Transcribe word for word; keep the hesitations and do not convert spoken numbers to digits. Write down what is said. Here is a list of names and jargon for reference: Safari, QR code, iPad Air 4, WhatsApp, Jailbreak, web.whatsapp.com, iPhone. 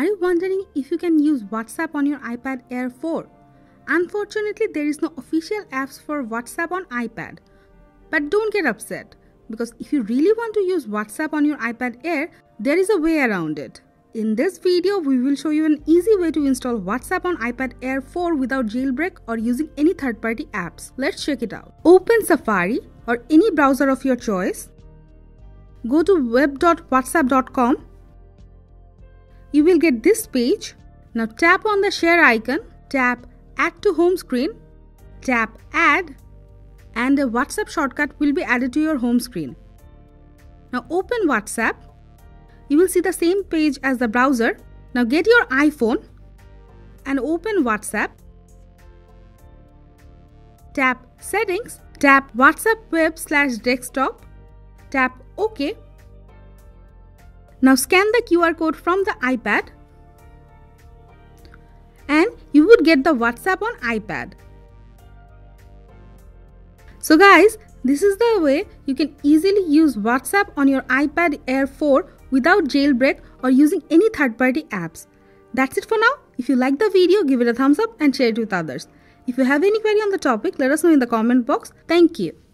Are you wondering if you can use WhatsApp on your iPad Air four? Unfortunately, there is no official apps for WhatsApp on iPad. But don't get upset, because if you really want to use WhatsApp on your iPad Air, there is a way around it. In this video, we will show you an easy way to install WhatsApp on iPad Air four without jailbreak or using any third-party apps. Let's check it out. Open Safari or any browser of your choice. Go to web dot whatsapp dot com. You will get this page. Now tap on the share icon, tap Add to Home Screen, tap Add, and a WhatsApp shortcut will be added to your home screen. Now open WhatsApp. You will see the same page as the browser. Now get your iPhone and open WhatsApp. Tap Settings, tap WhatsApp Web slash Desktop, tap OK. Now scan the Q R code from the iPad and you would get the WhatsApp on iPad. So guys, this is the way you can easily use WhatsApp on your iPad Air four without jailbreak or using any third-party apps. That's it for now. If you like the video, give it a thumbs up and share it with others. If you have any query on the topic, let us know in the comment box. Thank you.